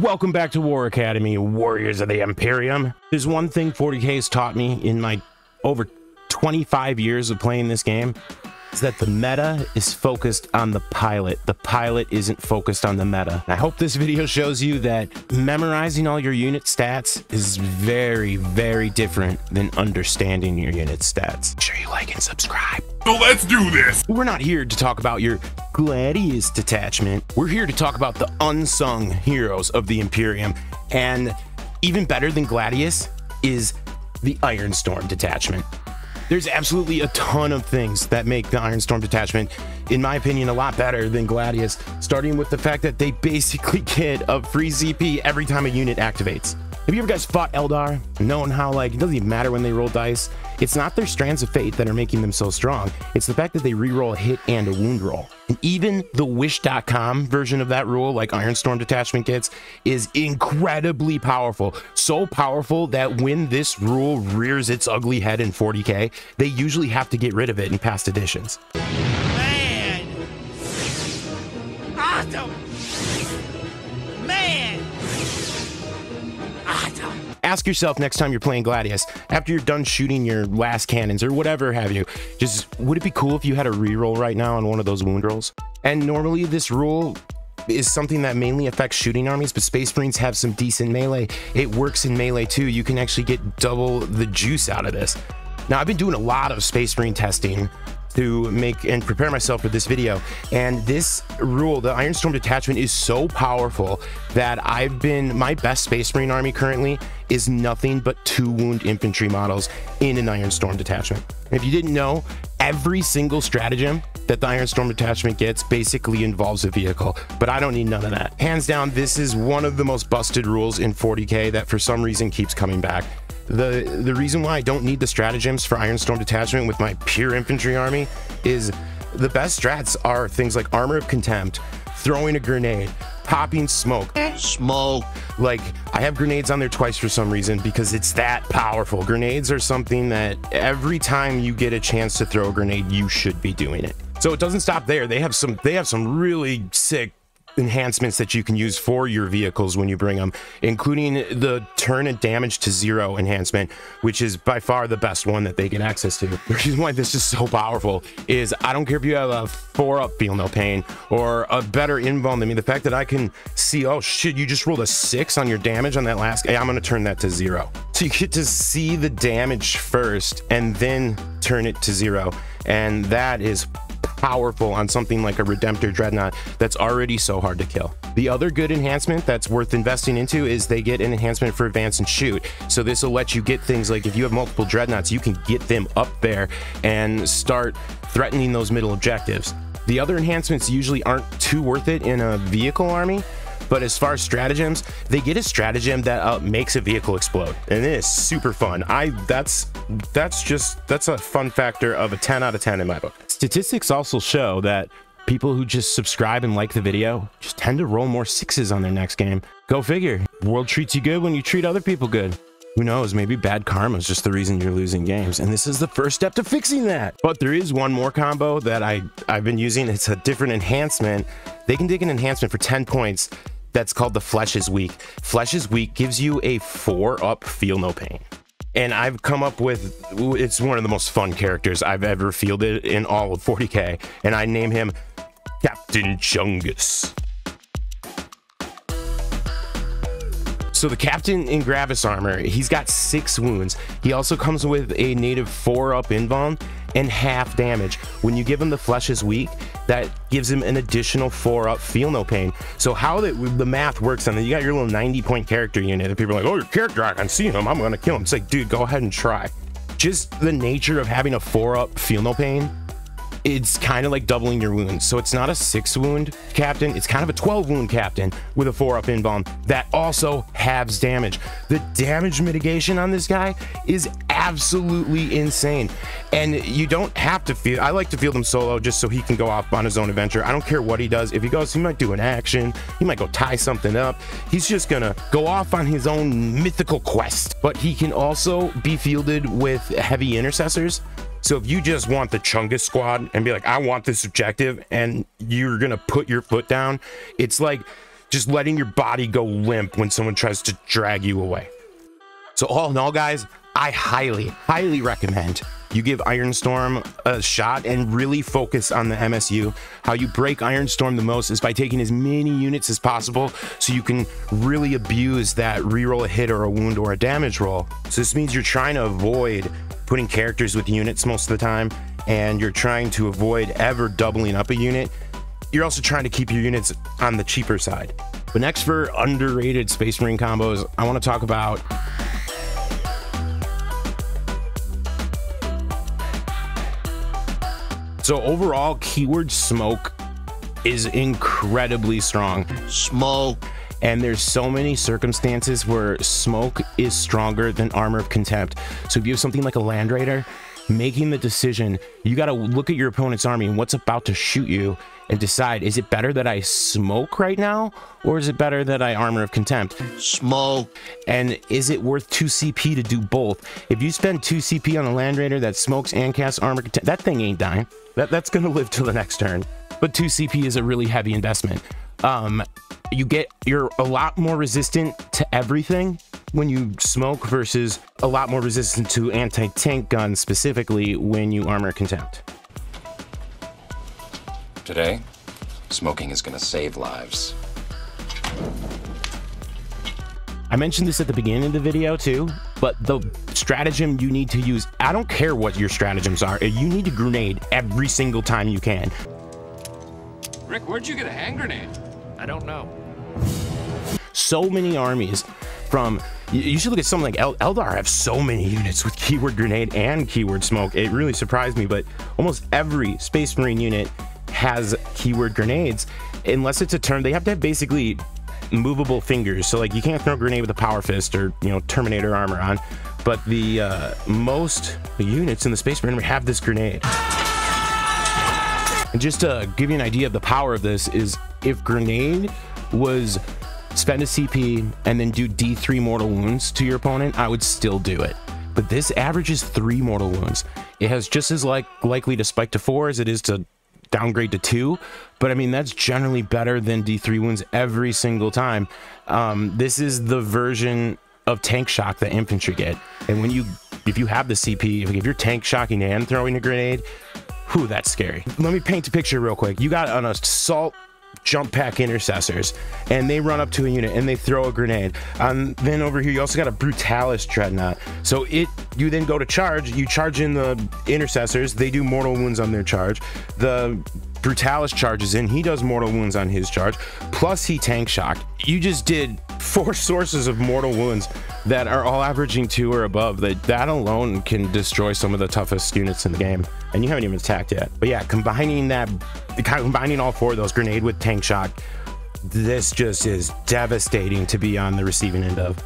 Welcome back to War Academy, Warriors of the Imperium. There's one thing 40K's taught me in my over 25 years of playing this game, is that the meta is focused on the pilot. The pilot isn't focused on the meta. I hope this video shows you that memorizing all your unit stats is very, very different than understanding your unit stats. Make sure you like and subscribe. So let's do this! We're not here to talk about your Gladius detachment. We're here to talk about the unsung heroes of the Imperium. And even better than Gladius is the Ironstorm detachment. There's absolutely a ton of things that make the Ironstorm detachment, in my opinion, a lot better than Gladius, starting with the fact that they basically get a free CP every time a unit activates. Have you ever guys fought Eldar, knowing how, like, it doesn't even matter when they roll dice? It's not their strands of fate that are making them so strong. It's the fact that they reroll a hit and a wound roll. And even the Wish.com version of that rule, like Ironstorm Detachment gets, is incredibly powerful. So powerful that when this rule rears its ugly head in 40K, they usually have to get rid of it in past editions. Man! Awesome! Ask yourself next time you're playing Gladius, after you're done shooting your last cannons or whatever have you, just would it be cool if you had a reroll right now on one of those wound rolls? And normally this rule is something that mainly affects shooting armies, but Space Marines have some decent melee. It works in melee too. You can actually get double the juice out of this. Now, I've been doing a lot of Space Marine testing to make and prepare myself for this video, and this rule, the Ironstorm Detachment, is so powerful that I've been, my best Space Marine army currently is nothing but 2 wound infantry models in an Ironstorm Detachment. And if you didn't know, every single stratagem that the Ironstorm Detachment gets basically involves a vehicle, but I don't need none of that. Hands down, this is one of the most busted rules in 40K that for some reason keeps coming back. The reason why I don't need the stratagems for Ironstorm Detachment with my pure infantry army is the best strats are things like Armor of Contempt, throwing a grenade, popping smoke. Like, I have grenades on there twice for some reason because it's that powerful. Grenades are something that every time you get a chance to throw a grenade, you should be doing it. So it doesn't stop there. They have some really sick enhancements that you can use for your vehicles when you bring them, including the turn and damage to 0 enhancement, which is by far the best one that they get access to. The reason why this is so powerful is I don't care if you have a 4-up feel no pain or a better invuln than me. The fact that I can see, oh shit, you just rolled a 6 on your damage on that last, hey, I'm gonna turn that to 0. So you get to see the damage first and then turn it to 0, and that is powerful on something like a Redemptor Dreadnought that's already so hard to kill. The other good enhancement that's worth investing into is they get an enhancement for advance and shoot. So this will let you get things like, if you have multiple Dreadnoughts, you can get them up there and start threatening those middle objectives. The other enhancements usually aren't too worth it in a vehicle army, but as far as stratagems, they get a stratagem that makes a vehicle explode, and it is super fun. That's a fun factor of a 10 out of 10 in my book. Statistics also show that people who just subscribe and like the video just tend to roll more 6s on their next game. Go figure. The world treats you good when you treat other people good. Who knows, maybe bad karma is just the reason you're losing games, and this is the first step to fixing that. But there is one more combo that I've been using. It's a different enhancement. They can take an enhancement for 10 points that's called the Flesh is Weak. Flesh is Weak gives you a 4-up feel no pain. And I've come up with, it's one of the most fun characters I've ever fielded in all of 40K, and I name him Captain Chungus. So the Captain in Gravis armor, he's got 6 wounds. He also comes with a native 4-up invuln and half damage. When you give him the Flesh is Weak, that gives him an additional 4-up feel no pain. So how the math works on that, you got your little 90-point character unit, and people are like, oh, your character, I can see him, I'm gonna kill him. It's like, dude, go ahead and try. Just the nature of having a 4-up feel no pain, it's kind of like doubling your wounds. So it's not a 6-wound captain, it's kind of a 12-wound captain with a 4-up invuln that also halves damage. The damage mitigation on this guy is absolutely insane. And you don't have to feel, I like to field him solo just so he can go off on his own adventure. I don't care what he does. If he goes, he might do an action, he might go tie something up. He's just gonna go off on his own mythical quest. But he can also be fielded with Heavy Intercessors. So if you just want the Chungus squad and be like, I want this objective, and you're gonna put your foot down, it's like just letting your body go limp when someone tries to drag you away. So all in all, guys, I highly, highly recommend you give Ironstorm a shot and really focus on the MSU. How you break Ironstorm the most is by taking as many units as possible so you can really abuse that reroll a hit or a wound or a damage roll. So this means you're trying to avoid putting characters with units most of the time, and you're trying to avoid ever doubling up a unit. You're also trying to keep your units on the cheaper side. But next, for underrated Space Marine combos, I want to talk about so overall, keyword smoke is incredibly strong. Smoke. And there's so many circumstances where smoke is stronger than armor of contempt. So if you have something like a Land Raider, making the decision, you got to look at your opponent's army and what's about to shoot you and decide, is it better that I smoke right now, or is it better that I armor of contempt? Smoke. And is it worth 2 CP to do both? If you spend 2 CP on a Land Raider that smokes and casts armor contempt, that thing ain't dying. That's going to live till the next turn. But 2 CP is a really heavy investment. You're a lot more resistant to everything when you smoke versus a lot more resistant to anti-tank guns, specifically when you armor contempt. Today, smoking is going to save lives. I mentioned this at the beginning of the video too, but the stratagem you need to use, I don't care what your stratagems are, you need to grenade every single time you can. Rick, where'd you get a hand grenade? I don't know. So many armies from, you should look at something like Eldar have so many units with keyword grenade and keyword smoke. It really surprised me, but almost every Space Marine unit has keyword grenades, unless it's a turn. They have to have basically movable fingers. So like you can't throw a grenade with a power fist or, you know, Terminator armor on, but the most units in the Space Marine have this grenade. And just to give you an idea of the power of this is, if grenade was spend a CP and then do D3 mortal wounds to your opponent, I would still do it. But this averages 3 mortal wounds. It has just as likely to spike to 4 as it is to downgrade to 2. But I mean, that's generally better than D3 wounds every single time. This is the version of tank shock that infantry get. And when you, if you have the CP, if you're tank shocking and throwing a grenade, whew, that's scary. Let me paint a picture real quick. You got an assault jump pack intercessors, and they run up to a unit and they throw a grenade. Then over here you also got a Brutalis Dreadnought. So you then go to charge, you charge in the intercessors, they do mortal wounds on their charge. The Brutalis charges in, he does mortal wounds on his charge, plus he tank shocked. You just did 4 sources of mortal wounds that are all averaging 2 or above. That alone can destroy some of the toughest units in the game, and you haven't even attacked yet. But yeah, combining all 4 of those, grenade with tank shock, this just is devastating to be on the receiving end of.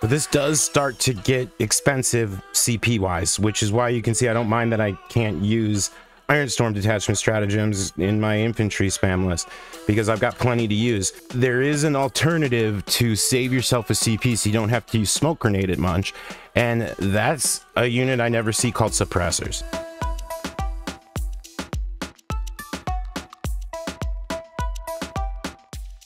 But this does start to get expensive CP wise, which is why you can see I don't mind that I can't use Ironstorm Detachment stratagems in my infantry spam list, because I've got plenty to use. There is an alternative to save yourself a CP so you don't have to use smoke grenade at munch, and that's a unit I never see called Suppressors.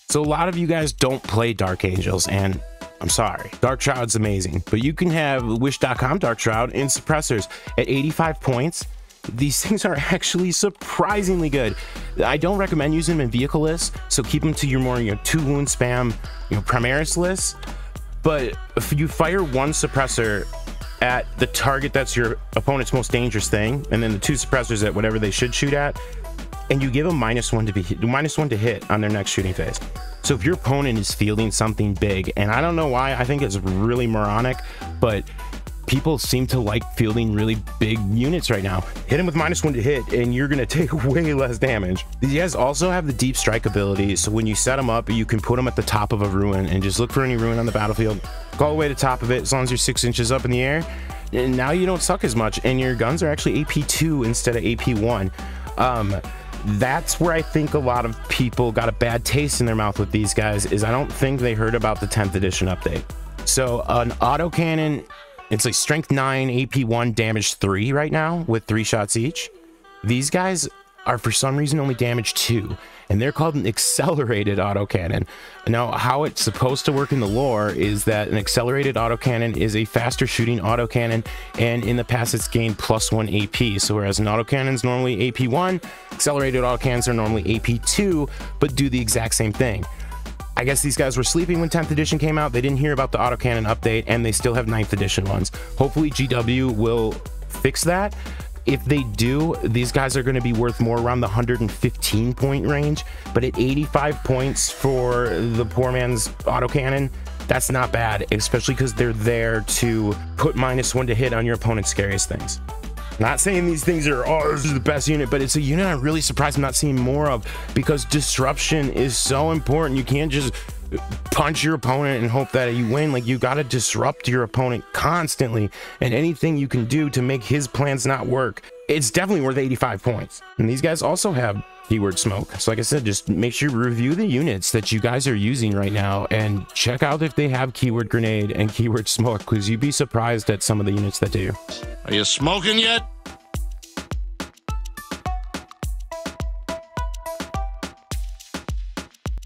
So a lot of you guys don't play Dark Angels, and I'm sorry. Dark Shroud's amazing, but you can have Wish.com Dark Shroud and Suppressors at 85 points. These things are actually surprisingly good. I don't recommend using them in vehicle lists, so keep them to your more, 2-wound spam, Primaris lists. But if you fire 1 suppressor at the target that's your opponent's most dangerous thing, and then the 2 suppressors at whatever they should shoot at, and you give them minus one to hit on their next shooting phase. So if your opponent is fielding something big, and I don't know why, I think it's really moronic, but people seem to like fielding really big units right now. Hit him with -1 to hit, and you're gonna take way less damage. These guys also have the deep strike ability, so when you set them up, you can put them at the top of a ruin and just look for any ruin on the battlefield, go all the way to the top of it, as long as you're 6 inches up in the air, and now you don't suck as much, and your guns are actually AP2 instead of AP1. That's where I think a lot of people got a bad taste in their mouth with these guys, is I don't think they heard about the 10th edition update. So an autocannon, it's like strength 9, AP 1, damage 3 right now with 3 shots each. These guys are for some reason only damage 2, and they're called an accelerated autocannon. Now, how it's supposed to work in the lore is that an accelerated autocannon is a faster shooting autocannon, and in the past it's gained +1 AP. So whereas an autocannon's normally AP 1, accelerated autocannons are normally AP 2, but do the exact same thing. I guess these guys were sleeping when 10th edition came out. They didn't hear about the autocannon update, and they still have 9th edition ones. Hopefully GW will fix that. If they do, these guys are going to be worth more around the 115 point range, but at 85 points for the poor man's autocannon, that's not bad, especially because they're there to put -1 to hit on your opponent's scariest things. Not saying these things are, oh, this is the best unit, but it's a unit I'm really surprised I'm not seeing more of, because disruption is so important. You can't just punch your opponent and hope that you win. Like, you got to disrupt your opponent constantly, and anything you can do to make his plans not work, it's definitely worth 85 points. And these guys also have keyword smoke. So like I said, just make sure you review the units that you guys are using right now and check out if they have keyword grenade and keyword smoke, because you'd be surprised at some of the units that do. Are you smoking yet?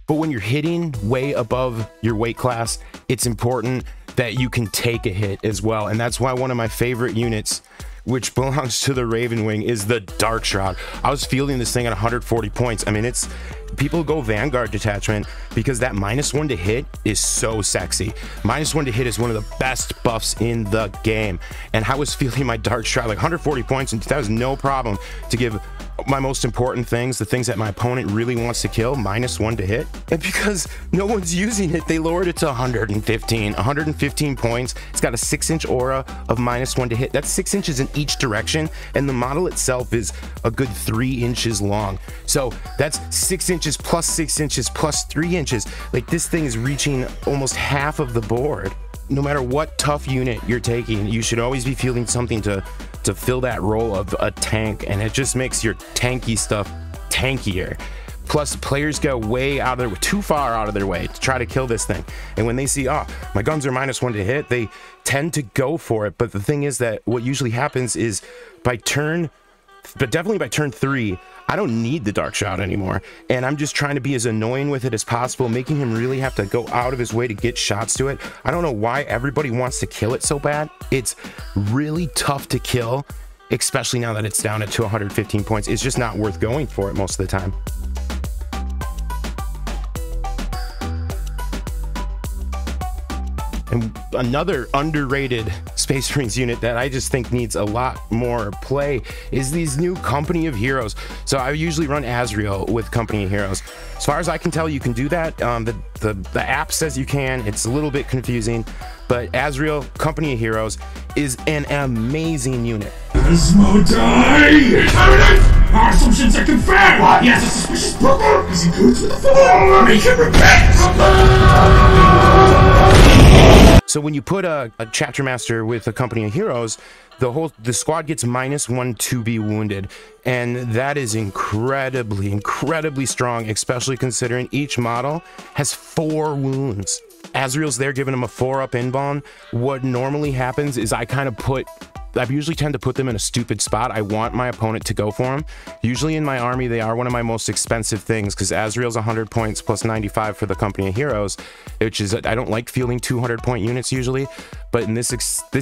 But when you're hitting way above your weight class, it's important that you can take a hit as well. And that's why one of my favorite units, which belongs to the Raven Wing, is the Dark Shroud. I was fielding this thing at 140 points. I mean, it's, people go Vanguard Detachment because that -1 to hit is so sexy. -1 to hit is one of the best buffs in the game. And I was fielding my Dark Shroud like 140 points, and that was no problem to give my most important things, the things that my opponent really wants to kill, -1 to hit. And because no one's using it, they lowered it to 115 points. It's got a 6-inch aura of -1 to hit. That's 6 inches in each direction, and the model itself is a good 3 inches long. So that's 6 inches plus 6 inches plus 3 inches. Like, this thing is reaching almost half of the board. No matter what tough unit you're taking, you should always be fielding something to fill that role of a tank, and it just makes your tanky stuff tankier. Plus, players go way out of their, too far out of their way to try to kill this thing. And when they see, oh, my guns are -1 to hit, they tend to go for it. But the thing is that what usually happens is definitely by turn 3, I don't need the Dark Shroud anymore, and I'm just trying to be as annoying with it as possible, making him really have to go out of his way to get shots to it. I don't know why everybody wants to kill it so bad. It's really tough to kill, especially now that it's down at 215 points. It's just not worth going for it most of the time. And another underrated Space Marines unit that I just think needs a lot more play is these new Company of Heroes. So I usually run Azrael with Company of Heroes. As far as I can tell, you can do that. The app says you can. It's a little bit confusing, but Azrael Company of Heroes is an amazing unit. Gizmo die! Some shits I confirm! What? He has a suspicious brother! Is he good to the floor? Make him repent! So when you put a chapter master with a Company of Heroes, the squad gets -1 to be wounded, and that is incredibly strong, especially considering each model has 4 wounds. Azrael's there giving him a 4-up inbound. What normally happens is I usually tend to put them in a stupid spot. I want my opponent to go for them. Usually in my army, they are one of my most expensive things, because Azrael's 100 points plus 95 for the Company of Heroes, which is, I don't like fielding 200 point units usually, but in this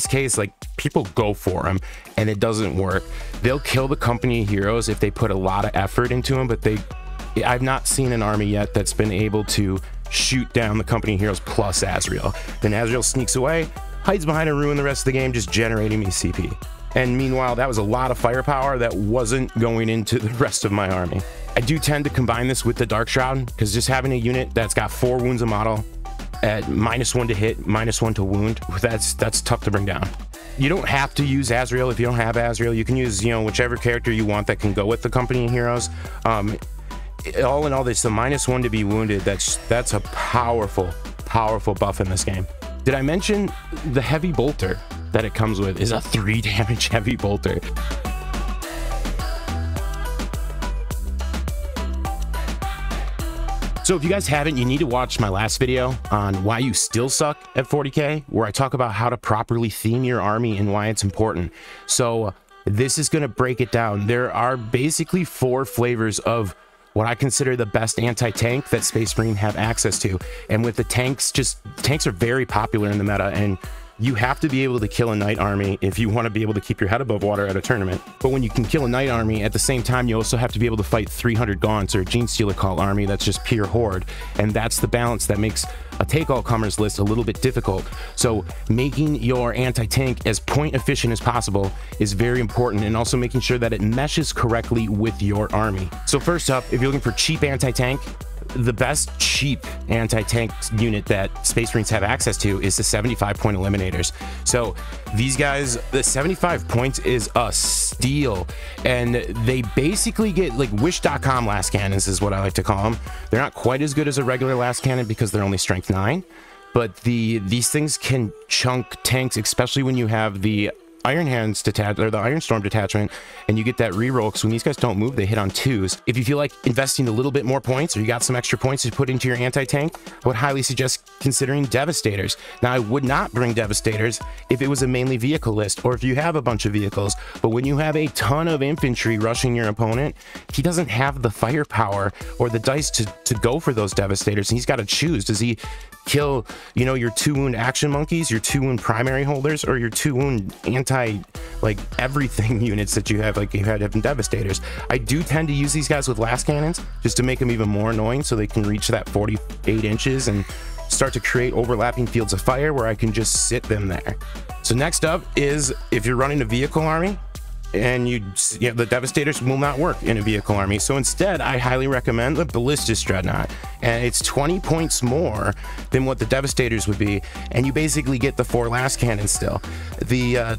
case, like, people go for them and it doesn't work. They'll kill the Company of Heroes if they put a lot of effort into them, but I've not seen an army yet that's been able to shoot down the Company of Heroes plus Azrael. Then Azrael sneaks away, hides behind and ruin the rest of the game, just generating me CP. And meanwhile, that was a lot of firepower that wasn't going into the rest of my army. I do tend to combine this with the Dark Shroud, because just having a unit that's got 4 wounds a model at -1 to hit, -1 to wound, that's tough to bring down. You don't have to use Azrael if you don't have Azrael. You can use, you know, whichever character you want that can go with the Company of Heroes. All in all, it's the -1 to be wounded. That's a powerful, powerful buff in this game. Did I mention the heavy bolter that it comes with is a 3 damage heavy bolter? So if you guys haven't, you need to watch my last video on why you still suck at 40K, where I talk about how to properly theme your army and why it's important. So This is going to break it down. There are basically four flavors of what I consider the best anti-tank that Space Marine have access to. And with the tanks, just tanks are very popular in the meta, and you have to be able to kill a knight army if you want to be able to keep your head above water at a tournament. But when you can kill a knight army, at the same time, you also have to be able to fight 300 gaunts or a Gene Stealer Call army that's just pure horde. And that's the balance that makes a take all comers list a little bit difficult. So making your anti-tank as point efficient as possible is very important, and also making sure that it meshes correctly with your army. So first up, if you're looking for cheap anti-tank, the best cheap anti-tank unit that Space Marines have access to is the 75-point Eliminators. So these guys, the 75 points is a steal, and they basically get like Wish.com last cannons is what I like to call them. They're not quite as good as a regular last cannon because they're only strength 9, but these things can chunk tanks, especially when you have the Iron Hands detachment or the Ironstorm Detachment, and you get that reroll, because when these guys don't move, they hit on 2s. If you feel like investing a little bit more points, or you got some extra points to put into your anti-tank, I would highly suggest considering Devastators. Now, I would not bring Devastators if it was a mainly vehicle list, or if you have a bunch of vehicles, but when you have a ton of infantry rushing your opponent, he doesn't have the firepower or the dice to go for those Devastators, and he's got to choose. Does he kill, you know, your 2-wound action monkeys, your 2-wound primary holders, or your 2-wound anti, like, everything units that you have, like you had in Devastators? I do tend to use these guys with last cannons just to make them even more annoying, so they can reach that 48 inches and start to create overlapping fields of fire where I can just sit them there. So next up is, if you're running a vehicle army, and you know, the Devastators will not work in a vehicle army. So instead, I highly recommend the Ballistus Dreadnought. And it's 20 points more than what the Devastators would be. And you basically get the 4 last cannons still. The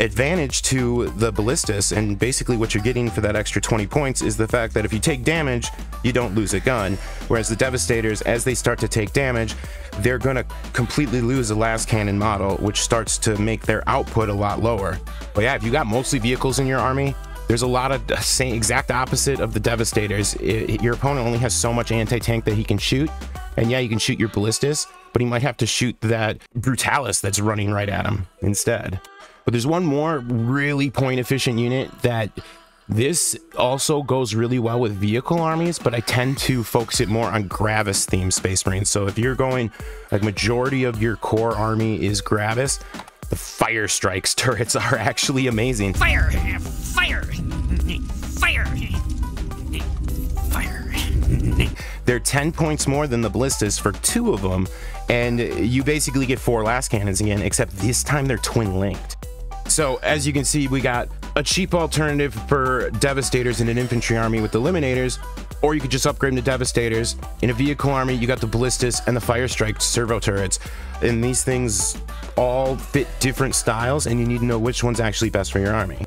advantage to the Ballistus, and basically what you're getting for that extra 20 points, is the fact that if you take damage, you don't lose a gun. Whereas the Devastators, as they start to take damage, they're gonna completely lose a last cannon model, which starts to make their output a lot lower. But yeah, if you got mostly vehicles in your army, there's a lot of the same exact opposite of the Devastators. Your opponent only has so much anti-tank that he can shoot. And yeah, you can shoot your Ballistus, but he might have to shoot that Brutalis that's running right at him instead. But there's one more really point efficient unit that this also goes really well with vehicle armies, but I tend to focus it more on Gravis themed Space Marines. So if you're going, like, majority of your core army is Gravis, the Firestrike turrets are actually amazing. Fire! Fire! Fire! Fire! They're 10 points more than the Ballistas for 2 of them, and you basically get 4 last cannons again, except this time they're twin linked. So as you can see, we got a cheap alternative for Devastators in an infantry army with Eliminators, or you could just upgrade them to Devastators. In a vehicle army, you got the Ballistas and the Firestrike servo turrets, and these things all fit different styles, and you need to know which one's actually best for your army.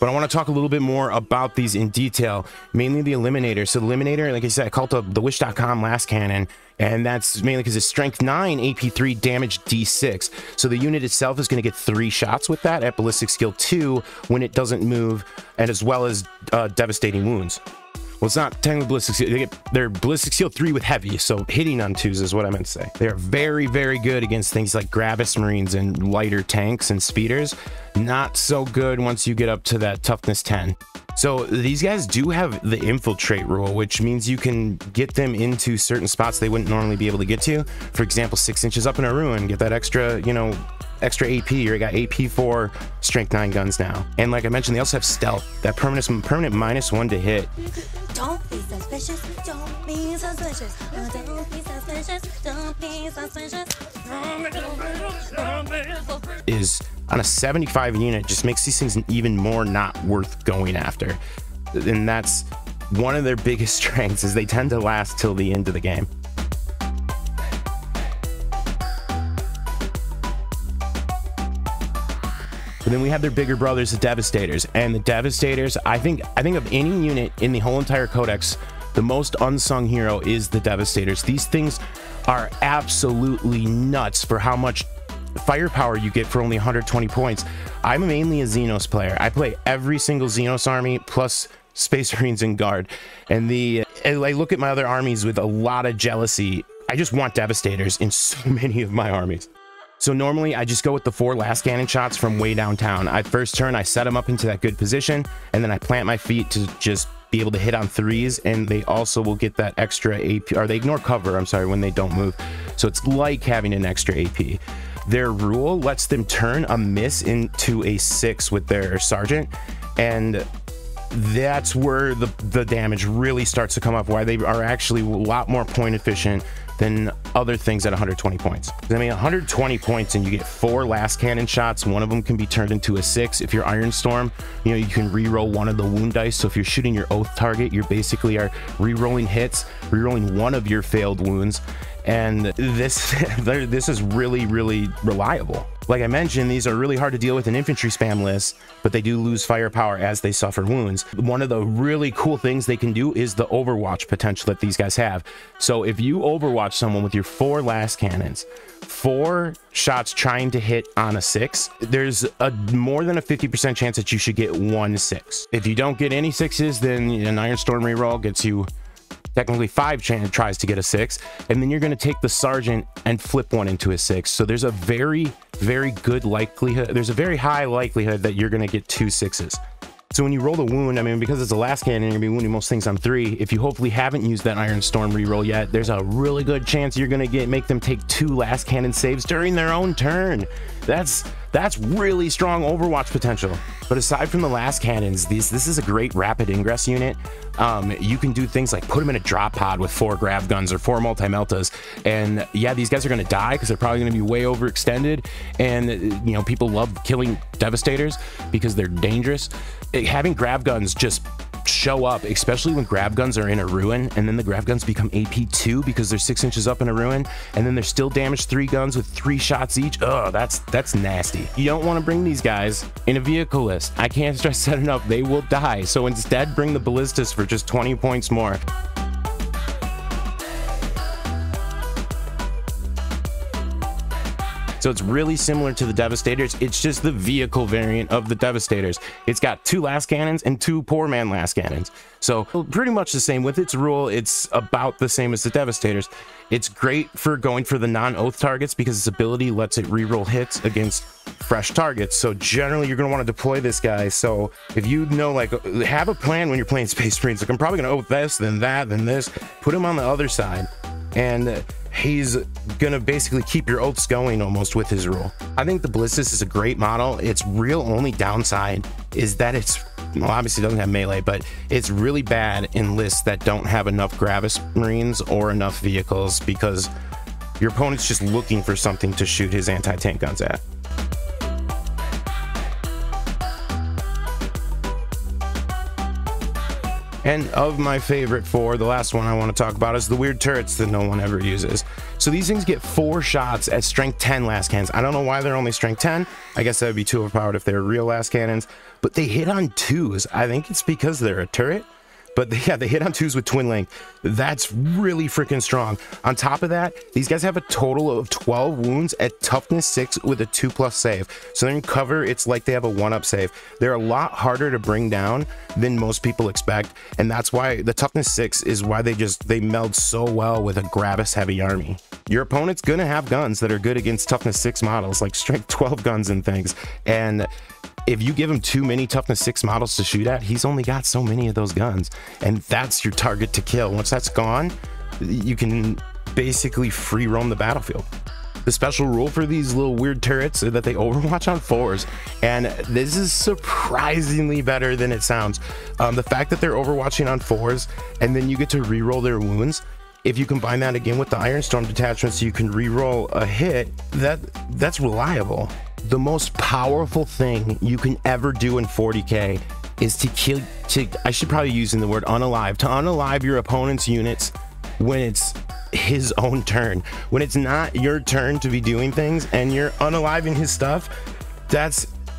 But I want to talk a little bit more about these in detail, mainly the Eliminator. So the Eliminator, like I said, I called the Wish.com last cannon, and that's mainly because it's strength 9, AP 3, damage D6. So the unit itself is going to get 3 shots with that at ballistic skill 2 when it doesn't move, and as well as devastating wounds. Well, it's not technically ballistic skill. They're ballistic skill 3 with heavy, so hitting on 2s is what I meant to say. They're very, very good against things like Gravis Marines and lighter tanks and speeders. Not so good once you get up to that toughness 10. So these guys do have the infiltrate rule, which means you can get them into certain spots they wouldn't normally be able to get to. For example, 6 inches up in a ruin, get that extra, you know, extra AP, or you got AP 4 strength 9 guns now. And like I mentioned, they also have stealth, that permanent -1 to hit. Don't be suspicious, don't be suspicious, don't be suspicious, don't be suspicious, don't be suspicious. Is on a 75 unit just makes these things even more not worth going after. And that's one of their biggest strengths, is they tend to last till the end of the game. Then we have their bigger brothers, the Devastators. And the Devastators, I think of any unit in the whole entire Codex, the most unsung hero is the Devastators. These things are absolutely nuts for how much firepower you get for only 120 points. I'm mainly a Xenos player. I play every single Xenos army plus Space Marines and Guard. And I look at my other armies with a lot of jealousy I just want Devastators in so many of my armies. So normally I just go with the 4 last cannon shots from way downtown. I first turn, I set them up into that good position, and then I plant my feet to just be able to hit on 3s, and they also will get that extra AP, or they ignore cover, I'm sorry, when they don't move. So it's like having an extra AP. Their rule lets them turn a miss into a 6 with their sergeant, and that's where the damage really starts to come up, why they are actually a lot more point efficient than other things at 120 points. I mean, 120 points and you get 4 last cannon shots. One of them can be turned into a 6. If you're Ironstorm, you know, you can reroll one of the wound dice. So if you're shooting your oath target, you basically are rerolling hits, rerolling one of your failed wounds. And this is really, really reliable. Like I mentioned, these are really hard to deal with in infantry spam lists, but they do lose firepower as they suffer wounds. One of the really cool things they can do is the overwatch potential that these guys have. So if you overwatch someone with your 4 last cannons, 4 shots trying to hit on a 6, there's a more than a 50% chance that you should get 1 6. If you don't get any 6s, then an Ironstorm reroll gets you technically 5 tries to get a 6, and then you're going to take the sergeant and flip one into a 6. So there's a very good likelihood, there's a very high likelihood that you're going to get 2 6s. So when you roll the wound, I mean, because it's a last cannon, you're going to be wounding most things on 3. If you hopefully haven't used that Ironstorm reroll yet, there's a really good chance you're going to make them take 2 last cannon saves during their own turn. That's really strong overwatch potential. But aside from the last cannons, this is a great rapid ingress unit. You can do things like put them in a drop pod with 4 grav guns or 4 multi-meltas, and yeah, these guys are going to die because they're probably going to be way overextended. And you know, people love killing Devastators because they're dangerous. Having grav guns just show up, especially when grav guns are in a ruin, and then the grav guns become AP2 because they're 6 inches up in a ruin, and then they're still damaged 3 guns with 3 shots each. Oh, that's nasty. You don't want to bring these guys in a vehicle list. I can't stress that enough. They will die. So instead, bring the Ballistus for just 20 points more. So it's really similar to the Devastators. It's just the vehicle variant of the Devastators. It's got 2 last cannons and 2 poor man last cannons. So pretty much the same with its rule. It's about the same as the Devastators. It's great for going for the non-oath targets because its ability lets it reroll hits against fresh targets. So generally you're gonna wanna deploy this guy. So if you know, like, have a plan when you're playing Space Marines, like, I'm probably gonna oath this, then that, then this, put him on the other side. And he's gonna basically keep your oaths going almost with his rule. I think the Ballistus is a great model. Its real only downside is that it's, well, obviously it doesn't have melee, but it's really bad in lists that don't have enough Gravis Marines or enough vehicles, because your opponent's just looking for something to shoot his anti-tank guns at. And of my favorite 4, the last one I want to talk about is the weird turrets that no one ever uses. So these things get 4 shots at strength 10 last cannons. I don't know why they're only strength 10. I guess that would be too overpowered if they were real last cannons, but they hit on 2s. I think it's because they're a turret, but yeah, they hit on 2s with twin length. That's really freaking strong. On top of that, these guys have a total of 12 wounds at toughness 6 with a 2+ save. So they're in cover, it's like they have a 1-up save. They're a lot harder to bring down than most people expect, and that's why the toughness 6 is why they meld so well with a Gravis heavy army. Your opponent's gonna have guns that are good against toughness 6 models, like strength 12 guns and things, and if you give him too many toughness 6 models to shoot at, he's only got so many of those guns, and that's your target to kill. Once that's gone, you can basically free roam the battlefield. The special rule for these little weird turrets is that they overwatch on 4s, and this is surprisingly better than it sounds. The fact that they're overwatching on 4s, and then you get to reroll their wounds. If you combine that again with the Ironstorm Detachment, so you can reroll a hit, that's reliable. The most powerful thing you can ever do in 40k is to kill, I should probably use the word unalive, to unalive your opponent's units when it's his own turn. When it's not your turn to be doing things and you're unaliving his stuff,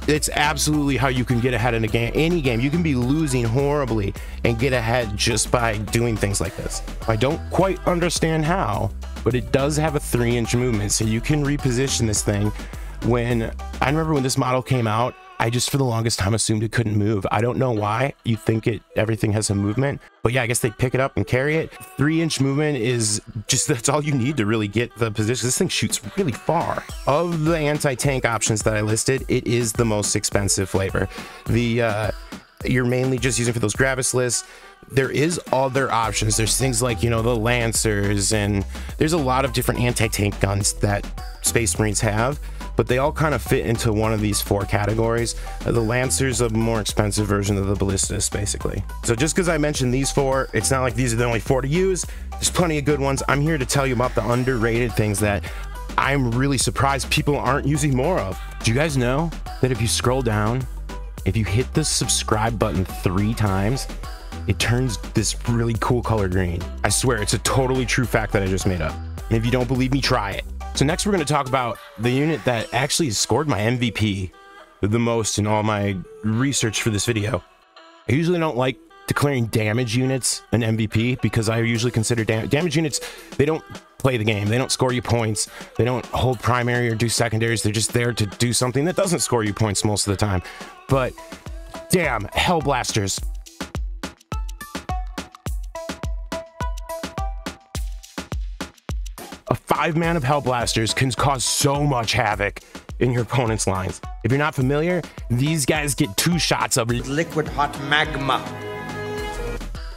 it's absolutely how you can get ahead in a game, any game. You can be losing horribly and get ahead just by doing things like this. I don't quite understand how, but it does have a 3-inch movement, so you can reposition this thing. I remember when this model came out, I just for the longest time assumed it couldn't move. I don't know why. You think everything has a movement, but yeah, I guess they pick it up and carry it. 3-inch movement is just, that's all you need to really get the position. This thing shoots really far. Of the anti-tank options that I listed, it is the most expensive flavor. The you're mainly just using for those Gravis lists. There is other options. There's things like, you know, the Lancers, and there's a lot of different anti-tank guns that Space Marines have, but they all kind of fit into one of these four categories. The Lancers, a more expensive version of the Ballistus, basically. So just because I mentioned these four, it's not like these are the only four to use. There's plenty of good ones. I'm here to tell you about the underrated things that I'm really surprised people aren't using more of. Do you guys know that if you scroll down, if you hit the subscribe button 3 times, it turns this really cool color green? I swear, it's a totally true fact that I just made up. And if you don't believe me, try it. So next we're going to talk about the unit that actually scored my MVP the most in all my research for this video. I usually don't like declaring damage units an MVP because I usually consider damage units, they don't play the game. They don't score you points. They don't hold primary or do secondaries. They're just there to do something that doesn't score you points most of the time. But damn, Hellblasters. A 5-man of Hellblasters can cause so much havoc in your opponent's lines. If you're not familiar, these guys get 2 shots of liquid hot magma.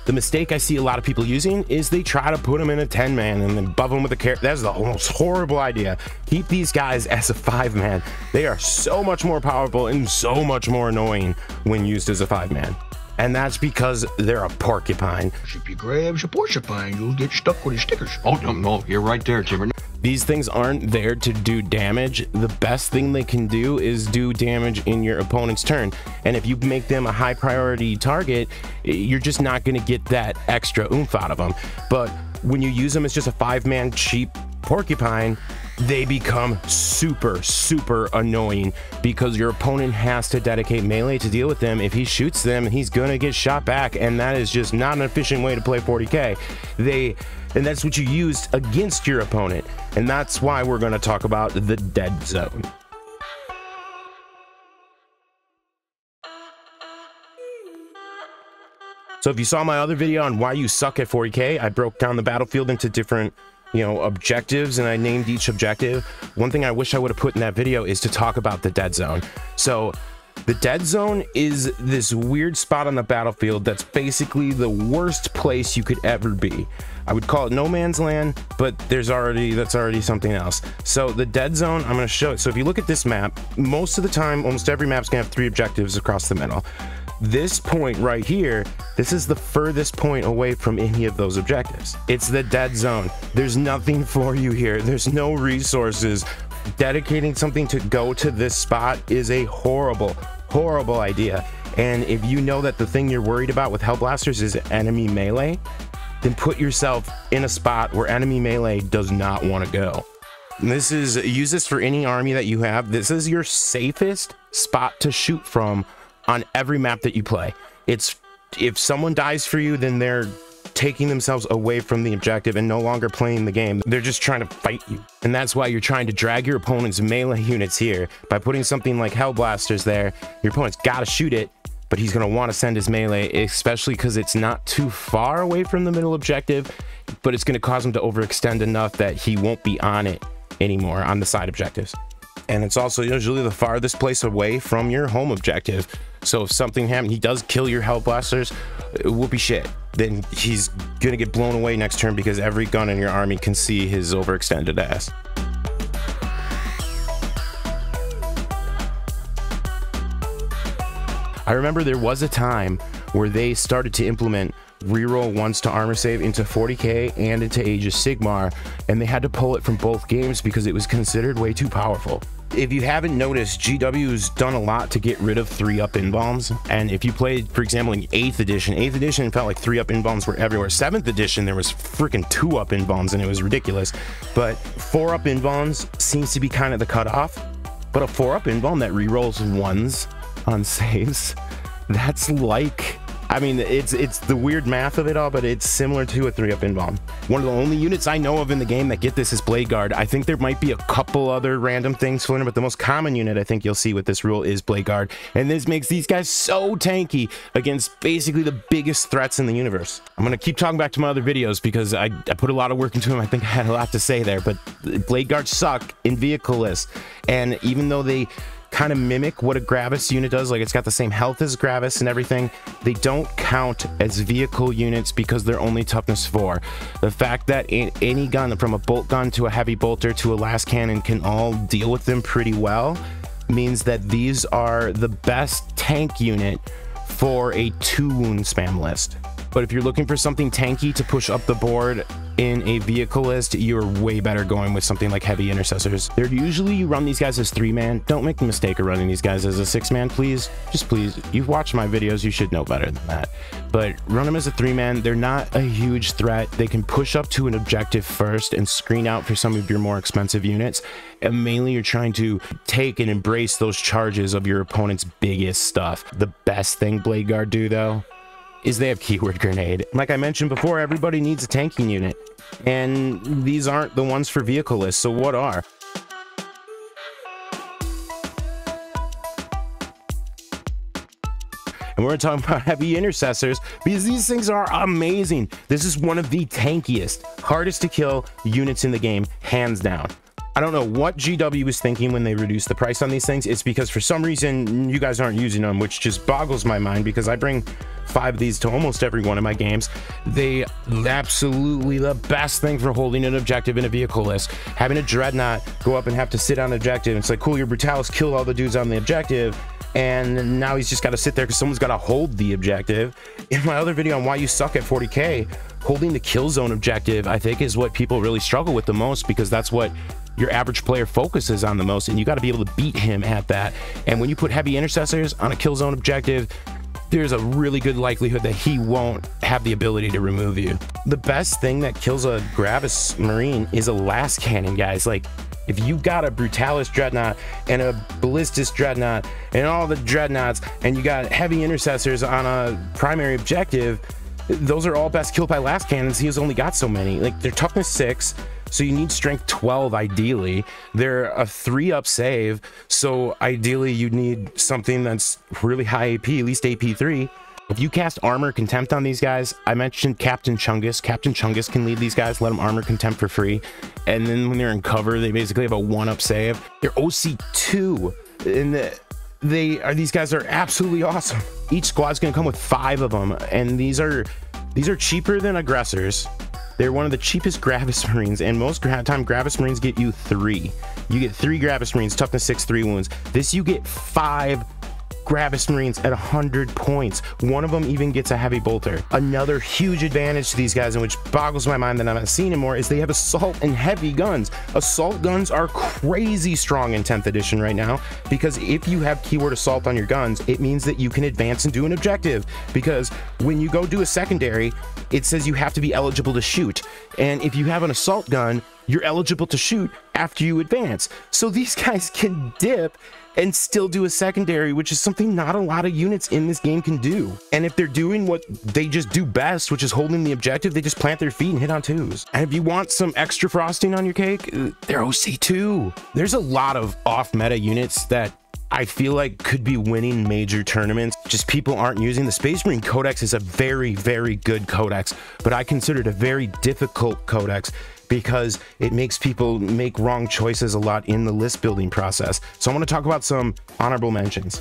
The mistake I see a lot of people using is they try to put them in a 10-man and then buff them with a carrot. That's the most horrible idea. Keep these guys as a 5-man. They are so much more powerful and so much more annoying when used as a 5-man. And that's because they're a porcupine. If you grab a porcupine, you'll get stuck with his stickers. Oh, no, you're right there, Timber. These things aren't there to do damage. The best thing they can do is do damage in your opponent's turn. And if you make them a high priority target, you're just not going to get that extra oomph out of them. But when you use them as just a 5-man cheap porcupine, they become super, super annoying because your opponent has to dedicate melee to deal with them. If he shoots them, he's gonna get shot back, and that is just not an efficient way to play 40k. And that's what you used against your opponent, and that's why we're gonna talk about the dead zone. So if you saw my other video on why you suck at 40k, I broke down the battlefield into different objectives, and I named each objective. One thing I wish I would have put in that video is to talk about the dead zone. So the dead zone is this weird spot on the battlefield that's basically the worst place you could ever be. I would call it no man's land, but that's already something else. So the dead zone, I'm going to show it. So if you look at this map, most of the time, almost every map's going to have 3 objectives across the middle. This point right here, this is the furthest point away from any of those objectives. It's the dead zone. There's nothing for you here. There's no resources. Dedicating something to go to this spot is a horrible, horrible idea. And if you know that the thing you're worried about with Hellblasters is enemy melee, then put yourself in a spot where enemy melee does not want to go. This is, use this for any army that you have. This is your safest spot to shoot from on every map that you play. It's, if someone dies for you, then they're taking themselves away from the objective and no longer playing the game. They're just trying to fight you. And that's why you're trying to drag your opponent's melee units here. By putting something like Hellblasters there, your opponent's gotta shoot it, but he's gonna wanna send his melee, especially because it's not too far away from the middle objective, but it's gonna cause him to overextend enough that he won't be on it anymore, on the side objectives. And it's also usually the farthest place away from your home objective. So if something happens, he does kill your Hellblasters, whoopee shit. Then he's gonna get blown away next turn because every gun in your army can see his overextended ass. I remember there was a time where they started to implement reroll once to armor save into 40k and into Age of Sigmar, and they had to pull it from both games because it was considered way too powerful. If you haven't noticed, GW's done a lot to get rid of 3-up inbombs. And if you played, for example, in 8th edition, 8th edition felt like 3-up inbombs were everywhere. 7th edition, there was freaking 2-up inbombs, and it was ridiculous. But 4-up inbombs seems to be kind of the cutoff. But a 4-up inbomb that rerolls 1s on saves, that's like I mean, it's the weird math of it all, but it's similar to a 3-up in bomb. One of the only units I know of in the game that get this is Bladeguard. I think there might be a couple other random things floating, but the most common unit I think you'll see with this rule is Bladeguard, and this makes these guys so tanky against basically the biggest threats in the universe. I'm gonna keep talking back to my other videos because I put a lot of work into them. I think I had a lot to say there, but Bladeguards suck in vehicle lists, and even though they kind of mimic what a Gravis unit does, like it's got the same health as Gravis and everything, they don't count as vehicle units because they're only toughness 4. The fact that any gun, from a bolt gun to a heavy bolter to a last cannon, can all deal with them pretty well means that these are the best tank unit for a 2-wound spam list. But if you're looking for something tanky to push up the board in a vehicle list, you're way better going with something like Heavy Intercessors. They're usually, you run these guys as 3-man. Don't make the mistake of running these guys as a 6-man, please. Just please. You've watched my videos, you should know better than that. But run them as a 3-man. They're not a huge threat. They can push up to an objective first and screen out for some of your more expensive units. And mainly you're trying to take and embrace those charges of your opponent's biggest stuff. The best thing Bladeguard do, though, is they have keyword grenade. Like I mentioned before, everybody needs a tanking unit, and these aren't the ones for vehicle lists, so what are? And we're talking about Heavy Intercessors because these things are amazing. This is one of the tankiest, hardest to kill units in the game, hands down. I don't know what GW was thinking when they reduced the price on these things. It's because for some reason you guys aren't using them, which just boggles my mind because I bring 5 of these to almost every one of my games. They absolutely the best thing for holding an objective in a vehicle list. Having a Dreadnought go up and have to sit on an objective, it's like, cool, your Brutalis killed all the dudes on the objective, and now he's just got to sit there because someone's got to hold the objective. In my other video on why you suck at 40k, holding the kill zone objective, I think, is what people really struggle with the most, because that's what your average player focuses on the most, and you got to be able to beat him at that. And when you put Heavy Intercessors on a kill zone objective, there's a really good likelihood that he won't have the ability to remove you. The best thing that kills a Gravis Marine is a last cannon, guys. Like, if you got a Brutalis Dreadnought and a Ballistus Dreadnought and all the Dreadnoughts, and you got Heavy Intercessors on a primary objective, those are all best killed by last cannons. He has only got so many. Like, they're toughness 6, so you need strength 12 ideally. They're a 3-up save, so ideally you need something that's really high AP, at least AP 3. If you cast Armor Contempt on these guys, I mentioned Captain Chungus. Captain Chungus can lead these guys, let them Armor Contempt for free. And then when they're in cover, they basically have a 1-up save. They're OC 2, and these guys are absolutely awesome. Each squad's gonna come with 5 of them, and these are cheaper than aggressors. They're one of the cheapest Gravis Marines, and most time Gravis Marines get you 3. You get 3 Gravis Marines, toughness 6, 3 wounds. This, you get 5 Gravis Marines at 100 points. One of them even gets a heavy bolter. Another huge advantage to these guys, and which boggles my mind that I'm not seeing them more, is they have assault and heavy guns. Assault guns are crazy strong in 10th edition right now, because if you have keyword assault on your guns, it means that you can advance and do an objective, because when you go do a secondary, it says you have to be eligible to shoot, and if you have an assault gun, you're eligible to shoot after you advance. So these guys can dip and still do a secondary, which is something not a lot of units in this game can do. And if they're doing what they just do best, which is holding the objective, they just plant their feet and hit on 2s. And if you want some extra frosting on your cake, they're OC2. There's a lot of off-meta units that I feel like could be winning major tournaments. Just people aren't using. The Space Marine Codex is a very, very good codex, but I consider it a very difficult codex because it makes people make wrong choices a lot in the list building process. So I want to talk about some honorable mentions.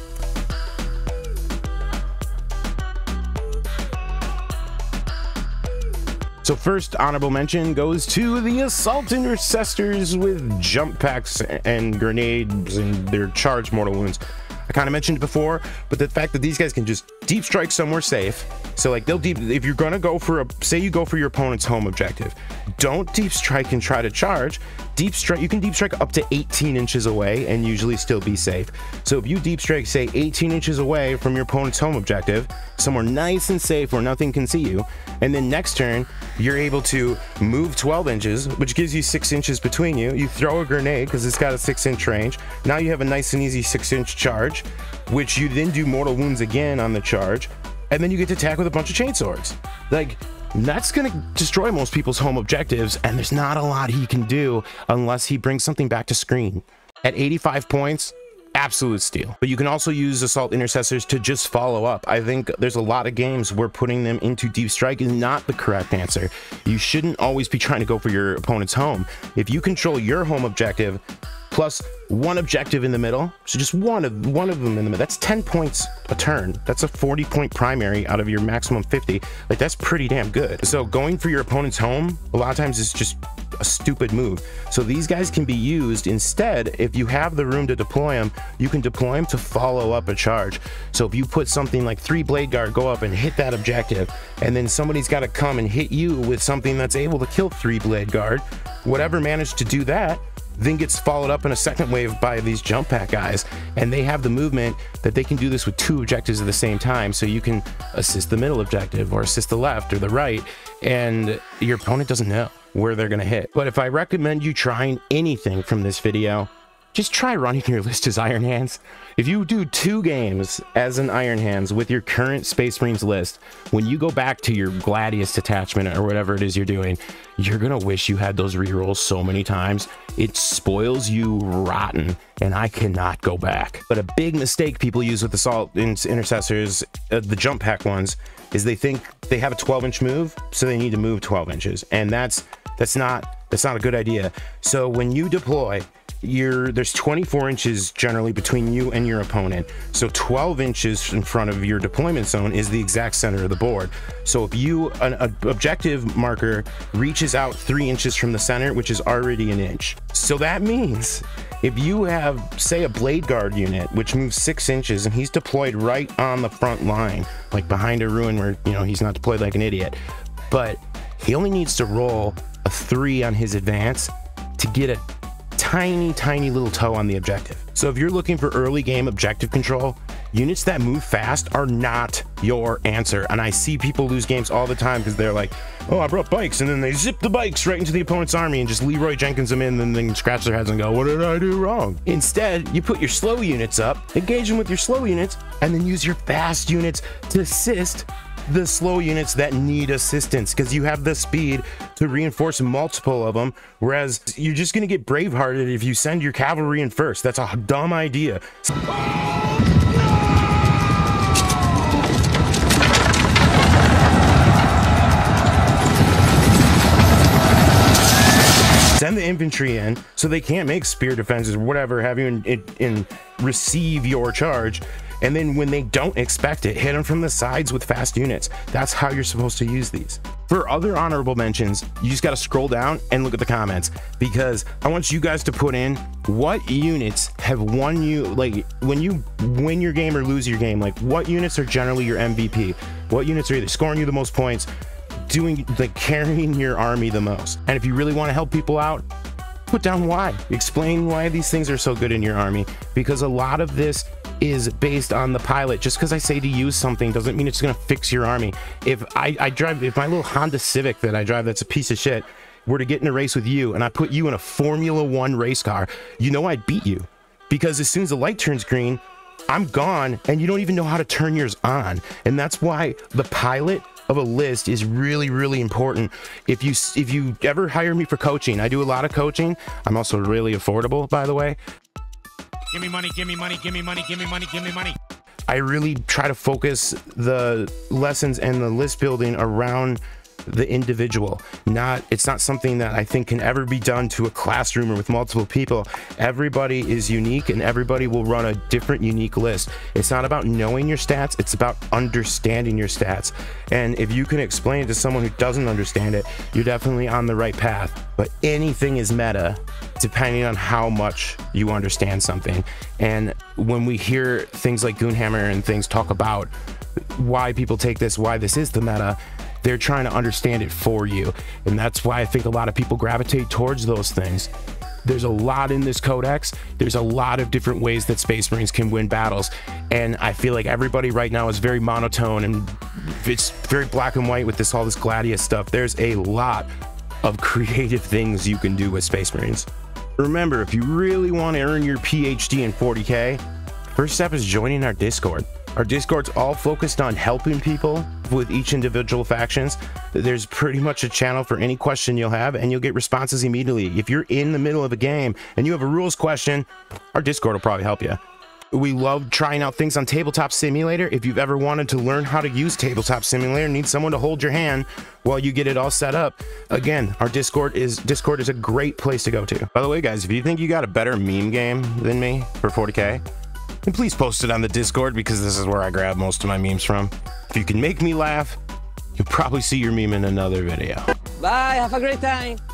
So first honorable mention goes to the Assault Intercessors with jump packs and grenades and their charge mortal wounds. I kind of mentioned it before, but the fact that these guys can just deep strike somewhere safe. So like, they'll deep, if you're gonna go for a, say you go for your opponent's home objective, don't deep strike and try to charge. Deep strike, you can deep strike up to 18 inches away and usually still be safe. So if you deep strike, say 18 inches away from your opponent's home objective, somewhere nice and safe where nothing can see you, and then next turn, you're able to move 12 inches, which gives you 6 inches between you. You throw a grenade because it's got a 6-inch range. Now you have a nice and easy 6-inch charge, which you then do mortal wounds again on the charge. and then you get to attack with a bunch of chainswords. Like, that's going to destroy most people's home objectives, and there's not a lot he can do unless he brings something back to screen. At 85 points, absolute steal. But you can also use Assault Intercessors to just follow up. I think there's a lot of games where putting them into deep strike is not the correct answer. You shouldn't always be trying to go for your opponent's home. If you control your home objective, plus one objective in the middle, so just one of them in the middle, that's 10 points a turn. That's a 40-point primary out of your maximum 50. Like, that's pretty damn good. So going for your opponent's home, a lot of times it's just a stupid move. So these guys can be used instead. If you have the room to deploy them, you can deploy them to follow up a charge. So if you put something like 3 Bladeguard, go up and hit that objective, and then somebody's got to come and hit you with something that's able to kill 3 Bladeguard, whatever managed to do that, then gets followed up in a second wave by these jump pack guys, and they have the movement that they can do this with 2 objectives at the same time, so you can assist the middle objective or assist the left or the right, and your opponent doesn't know where they're gonna hit. But if I recommend you trying anything from this video, just try running your list as Iron Hands. If you do 2 games as an Iron Hands with your current Space Marines list, when you go back to your Gladius detachment or whatever it is you're doing, you're gonna wish you had those rerolls so many times. It spoils you rotten, and I cannot go back. But a big mistake people use with Assault Intercessors, the jump pack ones, is they think they have a 12-inch move, so they need to move 12 inches, and that's not a good idea. So when you deploy, there's 24 inches generally between you and your opponent, so 12 inches in front of your deployment zone is the exact center of the board. So if an objective marker reaches out 3 inches from the center, which is already an inch, so that means if you have, say, a Bladeguard unit which moves 6 inches and he's deployed right on the front line, like behind a ruin where, you know, he's not deployed like an idiot, but he only needs to roll a 3 on his advance to get a tiny little toe on the objective. So if you're looking for early game objective control, units that move fast are not your answer. And I see people lose games all the time because they're like, oh, I brought bikes, and then they zip the bikes right into the opponent's army and just Leroy Jenkins them in, and then they scratch their heads and go, what did I do wrong? Instead, you put your slow units up, engage them with your slow units, and then use your fast units to assist the slow units that need assistance, because you have the speed to reinforce multiple of them, whereas you're just going to get brave-hearted if you send your cavalry in first. That's a dumb idea. Send the infantry in so they can't make spear defenses or whatever have you, and receive your charge. And then when they don't expect it, hit them from the sides with fast units. That's how you're supposed to use these. For other honorable mentions, you just gotta scroll down and look at the comments, because I want you guys to put in what units have won you, like when you win your game or lose your game, like what units are generally your MVP? What units are either scoring you the most points, doing, like carrying your army the most? And if you really wanna help people out, put down why. Explain why these things are so good in your army, because a lot of this is based on the pilot. Just because I say to use something doesn't mean it's going to fix your army. If my little Honda Civic that I drive, that's a piece of shit, were to get in a race with you and I put you in a Formula 1 race car, you know I'd beat you, because as soon as the light turns green, I'm gone, and you don't even know how to turn yours on. And that's why the pilot of a list is really important. If you ever hire me for coaching, I do a lot of coaching. I'm also really affordable, by the way. Give me money, give me money, give me money, give me money, give me money. I really try to focus the lessons and the list building around the individual. It's not something that I think can ever be done to a classroom or with multiple people. Everybody is unique, and everybody will run a different unique list. It's not about knowing your stats, it's about understanding your stats. And if you can explain it to someone who doesn't understand it, you're definitely on the right path. But anything is meta depending on how much you understand something. And when we hear things like Goonhammer and things talk about why people take this, why this is the meta, they're trying to understand it for you. And that's why I think a lot of people gravitate towards those things. There's a lot in this codex. There's a lot of different ways that Space Marines can win battles. And I feel like everybody right now is very monotone, and it's very black and white with all this Gladius stuff. There's a lot of creative things you can do with Space Marines. Remember, if you really want to earn your PhD in 40K, first step is joining our Discord. Our Discord's all focused on helping people with each individual factions. There's pretty much a channel for any question you'll have, and you'll get responses immediately. If you're in the middle of a game and you have a rules question, our Discord will probably help you. We love trying out things on Tabletop Simulator. If you've ever wanted to learn how to use Tabletop Simulator, need someone to hold your hand while you get it all set up, again, our Discord is a great place to go to. By the way, guys, if you think you got a better meme game than me for 40K, then please post it on the Discord, because this is where I grab most of my memes from. If you can make me laugh, you'll probably see your meme in another video. Bye, have a great time.